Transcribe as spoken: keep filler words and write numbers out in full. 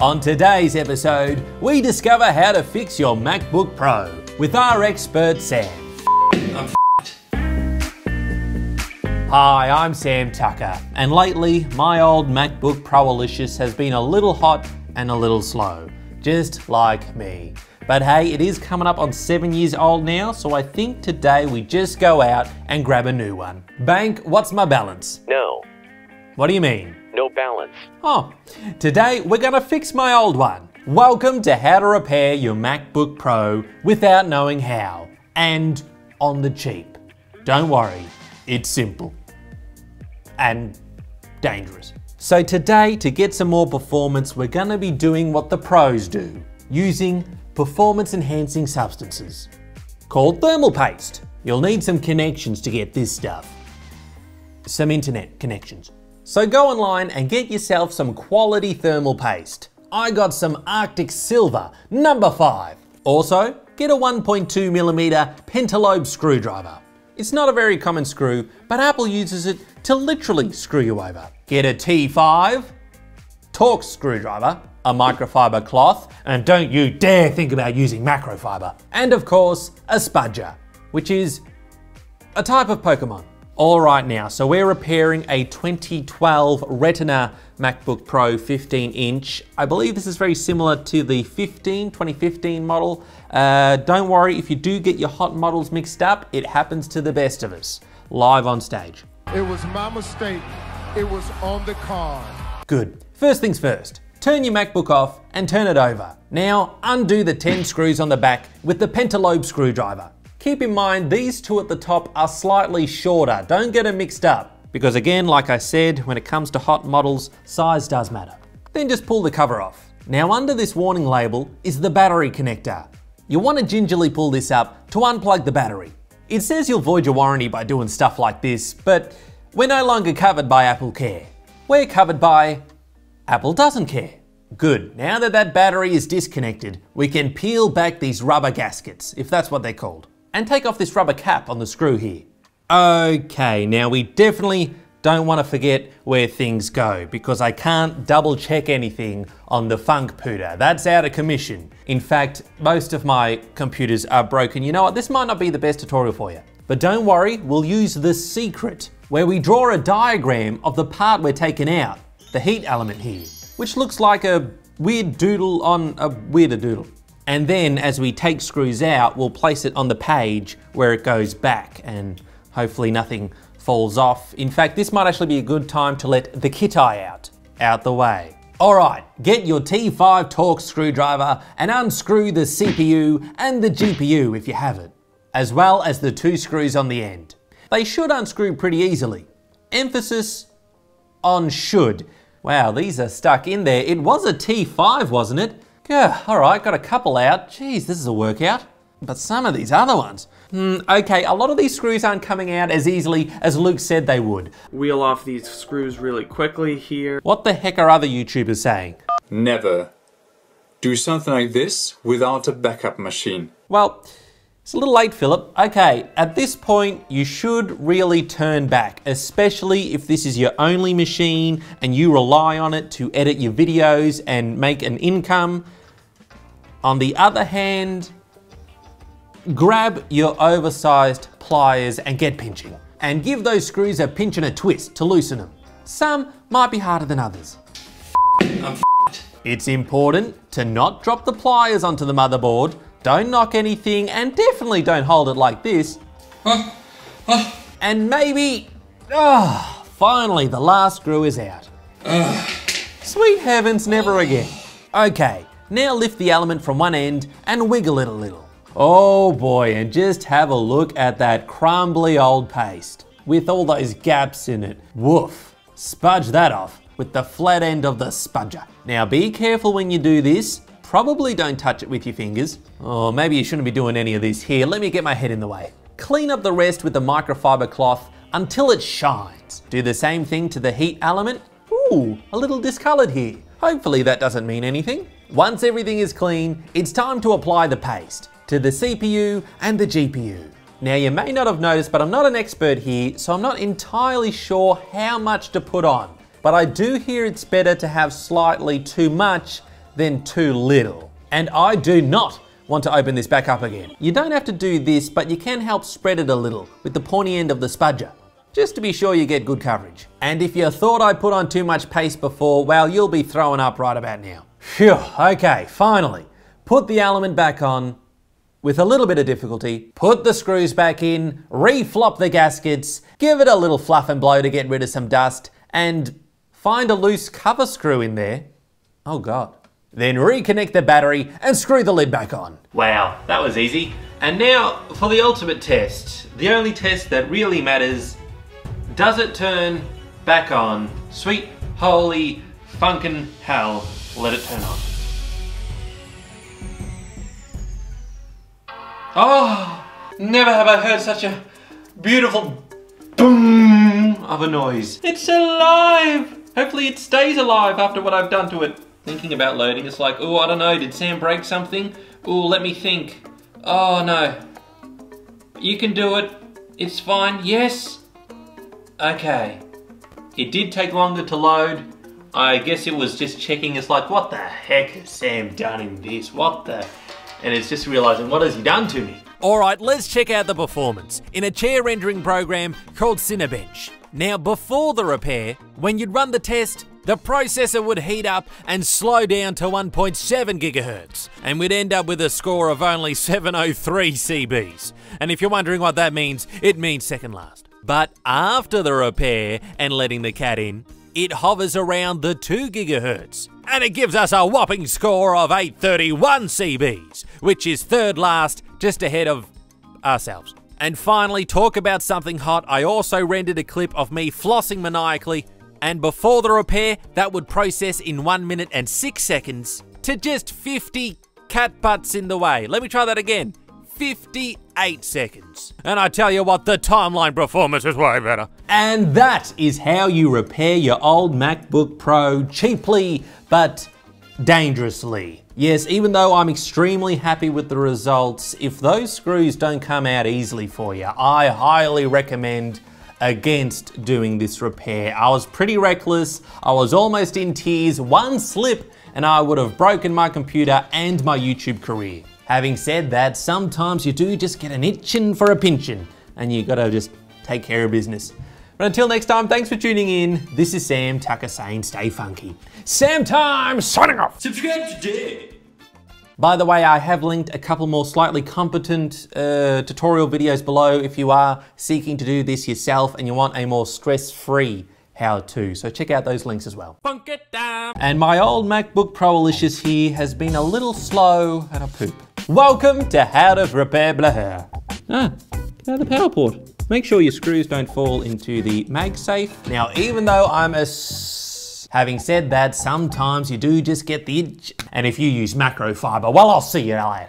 On today's episode, we discover how to fix your MacBook Pro with our expert Sam. I'm Hi, I'm Sam Tucker, and lately my old MacBook Pro-alicious has been a little hot and a little slow, just like me. But hey, it is coming up on seven years old now, so I think today we just go out and grab a new one. Bank, what's my balance? No. What do you mean? No balance. Oh, today we're gonna fix my old one. Welcome to how to repair your MacBook Pro without knowing how, and on the cheap. Don't worry, it's simple and dangerous. So today, to get some more performance, we're gonna be doing what the pros do, using performance enhancing substances called thermal paste. You'll need some connections to get this stuff. Some internet connections. So go online and get yourself some quality thermal paste. I got some Arctic Silver, number five. Also, get a one point two millimeter Pentalobe screwdriver. It's not a very common screw, but Apple uses it to literally screw you over. Get a T five, Torx screwdriver, a microfiber cloth, and don't you dare think about using macrofiber. And of course, a spudger, which is a type of Pokemon. All right now, so we're repairing a twenty twelve Retina MacBook Pro fifteen inch. I believe this is very similar to the fifteen, twenty fifteen model. Uh, don't worry, if you do get your hot models mixed up, it happens to the best of us, live on stage. It was my mistake, it was on the card. Good, first things first, turn your MacBook off and turn it over. Now, undo the ten screws on the back with the Pentalobe screwdriver. Keep in mind, these two at the top are slightly shorter. Don't get them mixed up. Because again, like I said, when it comes to hot models, size does matter. Then just pull the cover off. Now under this warning label is the battery connector. You want to gingerly pull this up to unplug the battery. It says you'll void your warranty by doing stuff like this, but we're no longer covered by Apple Care. We're covered by Apple Doesn't Care. Good, now that that battery is disconnected, we can peel back these rubber gaskets, if that's what they're called, and take off this rubber cap on the screw here. Okay, now we definitely don't want to forget where things go, because I can't double check anything on the funk pooter. That's out of commission. In fact, most of my computers are broken. You know what, this might not be the best tutorial for you, but don't worry, we'll use the secret, where we draw a diagram of the part we're taking out, the heat element here, which looks like a weird doodle on a weirder doodle. And then as we take screws out, we'll place it on the page where it goes back, and hopefully nothing falls off. In fact, this might actually be a good time to let the kit-eye out, out the way. All right, get your T five Torx screwdriver and unscrew the C P U and the G P U if you have it, as well as the two screws on the end. They should unscrew pretty easily. Emphasis on should. Wow, these are stuck in there. It was a T five, wasn't it? Yeah, all right, got a couple out. Jeez, this is a workout. But some of these other ones. Mm, okay, a lot of these screws aren't coming out as easily as Luke said they would. Wheel off these screws really quickly here. What the heck are other YouTubers saying? Never do something like this without a backup machine. Well, it's a little late, Philip. Okay, at this point, you should really turn back, especially if this is your only machine and you rely on it to edit your videos and make an income. On the other hand, grab your oversized pliers and get pinching. And give those screws a pinch and a twist to loosen them. Some might be harder than others. I'm it's important to not drop the pliers onto the motherboard, don't knock anything, and definitely don't hold it like this. Huh? Huh? And maybe, oh, finally the last screw is out. Ugh. Sweet heavens, never again. Okay. Now lift the element from one end and wiggle it a little. Oh boy, and just have a look at that crumbly old paste with all those gaps in it. Woof. Spudge that off with the flat end of the spudger. Now be careful when you do this. Probably don't touch it with your fingers. Oh, maybe you shouldn't be doing any of this here. Let me get my head in the way. Clean up the rest with the microfiber cloth until it shines. Do the same thing to the heat element. Ooh, a little discolored here. Hopefully that doesn't mean anything. Once everything is clean, it's time to apply the paste to the C P U and the G P U. Now you may not have noticed, but I'm not an expert here, so I'm not entirely sure how much to put on. But I do hear it's better to have slightly too much then too little. And I do not want to open this back up again. You don't have to do this, but you can help spread it a little with the pointy end of the spudger, just to be sure you get good coverage. And if you thought I put on too much paste before, well, you'll be throwing up right about now. Phew, okay, finally. Put the element back on with a little bit of difficulty, put the screws back in, reflop the gaskets, give it a little fluff and blow to get rid of some dust, and find a loose cover screw in there. Oh God. Then reconnect the battery and screw the lid back on. Wow, that was easy. And now for the ultimate test. The only test that really matters. Does it turn back on? Sweet, holy, funkin' hell, let it turn on. Oh, never have I heard such a beautiful boom of a noise. It's alive! Hopefully it stays alive after what I've done to it. Thinking about loading, it's like, oh, I don't know, did Sam break something? Oh, let me think. Oh no. You can do it. It's fine. Yes. Okay. It did take longer to load. I guess it was just checking. It's like, what the heck has Sam done in this? What the? And it's just realizing, what has he done to me? All right, let's check out the performance in a chair rendering program called Cinebench. Now, before the repair, when you'd run the test, the processor would heat up and slow down to one point seven gigahertz, and we'd end up with a score of only seven oh three C Bs. And if you're wondering what that means, it means second last. But after the repair and letting the cat in, it hovers around the two gigahertz, and it gives us a whopping score of eight thirty-one C Bs, which is third last, just ahead of ourselves. And finally, talk about something hot, I also rendered a clip of me flossing maniacally, and before the repair, that would process in one minute and six seconds to just fifty cat butts in the way. Let me try that again. fifty-eight seconds. And I tell you what, the timeline performance is way better. And that is how you repair your old MacBook Pro cheaply, but dangerously. Yes, even though I'm extremely happy with the results, if those screws don't come out easily for you, I highly recommend against doing this repair. I was pretty reckless, I was almost in tears, one slip and I would have broken my computer and my YouTube career. Having said that, sometimes you do just get an itchin' for a pinchin' and you gotta just take care of business. But until next time, thanks for tuning in. This is Sam Tucker saying stay funky. Sam Time, signing off. Subscribe today. By the way, I have linked a couple more slightly competent uh, tutorial videos below if you are seeking to do this yourself and you want a more stress-free how-to. So check out those links as well. Punk it down. And my old MacBook Pro-alicious here has been a little slow and a poop. Welcome to How to Repair Blair. Ah, get out of the power port. Make sure your screws don't fall into the MagSafe. Now, even though I'm a Having said that, sometimes you do just get the itch. And if you use macro fiber, well, I'll see you later.